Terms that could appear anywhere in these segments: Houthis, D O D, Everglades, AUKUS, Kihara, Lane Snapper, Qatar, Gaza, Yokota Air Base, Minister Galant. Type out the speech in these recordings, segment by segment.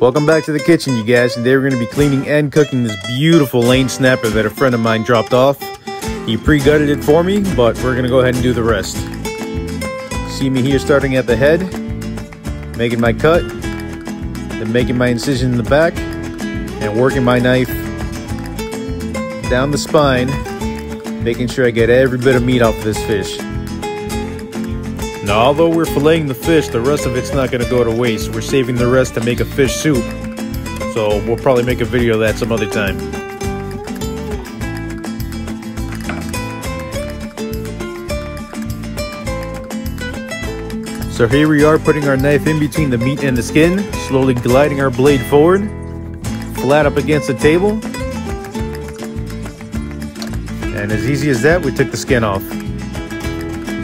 Welcome back to the kitchen, you guys. Today we're going to be cleaning and cooking this beautiful Lane Snapper that a friend of mine dropped off. He pre-gutted it for me, but we're going to go ahead and do the rest. See me here starting at the head, making my cut, then making my incision in the back, and working my knife down the spine, making sure I get every bit of meat off this fish. Now, although we're filleting the fish, the rest of it's not going to go to waste. We're saving the rest to make a fish soup. So we'll probably make a video of that some other time. So here we are, putting our knife in between the meat and the skin, slowly gliding our blade forward, flat up against the table. And as easy as that, we took the skin off.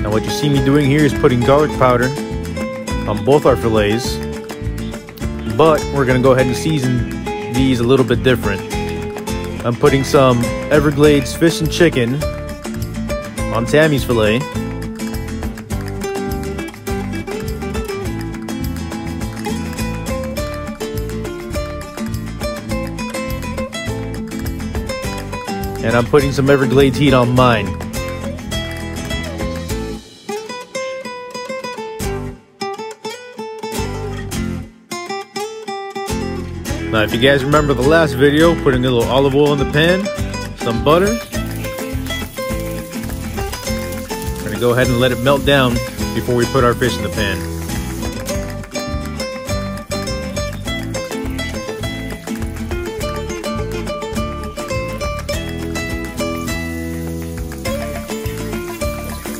Now what you see me doing here is putting garlic powder on both our fillets, but we're going to go ahead and season these a little bit different. I'm putting some Everglades fish and chicken on Tammy's fillet. And I'm putting some Everglades heat on mine. Now, if you guys remember the last video, putting a little olive oil in the pan, some butter. We're going to go ahead and let it melt down before we put our fish in the pan.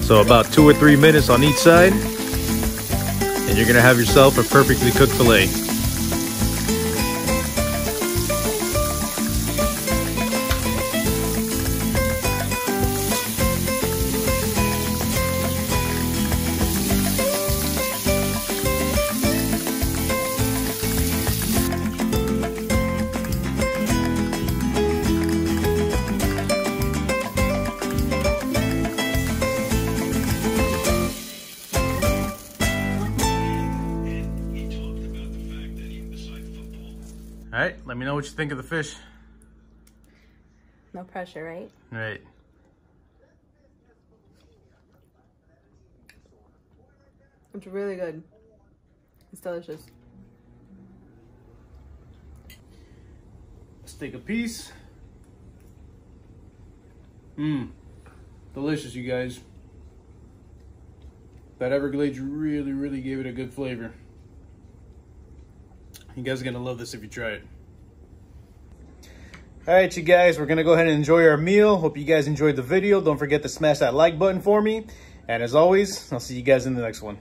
So about 2 or 3 minutes on each side, and you're going to have yourself a perfectly cooked fillet. All right, let me know what you think of the fish. No pressure, right? Right. It's really good. It's delicious. Let's take a piece. Delicious, you guys. That Everglades really gave it a good flavor. You guys are going to love this if you try it. All right, you guys, we're going to go ahead and enjoy our meal. Hope you guys enjoyed the video. Don't forget to smash that like button for me. And as always, I'll see you guys in the next one.